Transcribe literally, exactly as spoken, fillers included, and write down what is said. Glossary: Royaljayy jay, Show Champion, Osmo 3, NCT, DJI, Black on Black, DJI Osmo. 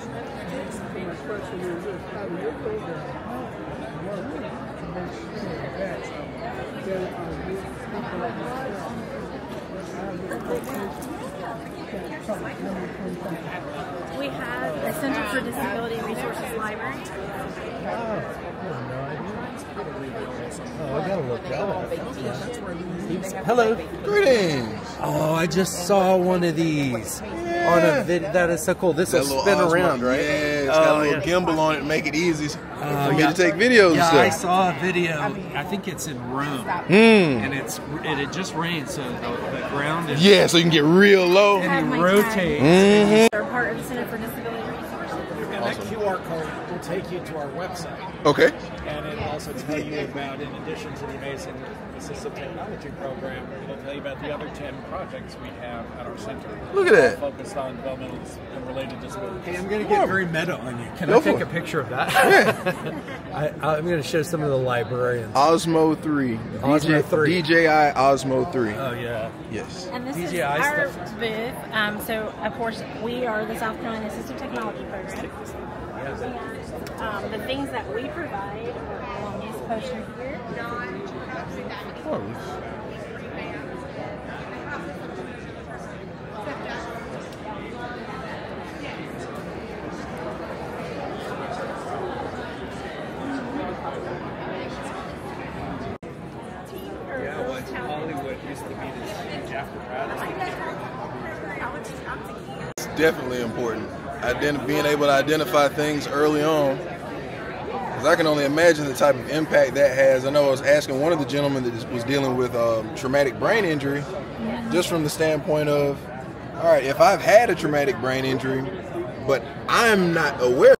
We have a Center for Disability Resources Library. Oh, I gotta look that up. Hello. Greetings. Oh, I just saw one of these. On a vid that is so cool. This will spin Osmo, around, right? Yeah, it's got oh, a little yeah. gimbal on it to make it easy for uh, me yeah. to take videos. Yeah, and stuff. I saw a video. I think it's in Rome, mm. and it's it, it just rained, so the, the ground is yeah, so you can get real low and it rotates. Mm-hmm. They're part of the Center for Disability Resources. And awesome. That Q R code will take you to our website. Okay. And it'll also tell you about, in addition to the amazing assistive technology program, it'll tell you about the other ten projects we have at our center. Look at that. Focused on developmental and related disabilities. Hey, I'm going to get very meta on you. Can Go I take it. a picture of that? Yeah. I, I'm going to show some of the librarians. Osmo three. Osmo three. D J I Osmo three. Oh, yeah. Yes. And this D J I is our booth. Um, so, of course, we are the South Carolina Assistive Technology Program. And um, the things that we provide are on this poster here. Yeah, well, Hollywood used to be this huge apparatus. It's definitely important. Ident being able to identify things early on. I can only imagine the type of impact that has. I know I was asking one of the gentlemen that was dealing with um, traumatic brain injury, just from the standpoint of, all right, if I've had a traumatic brain injury, but I'm not aware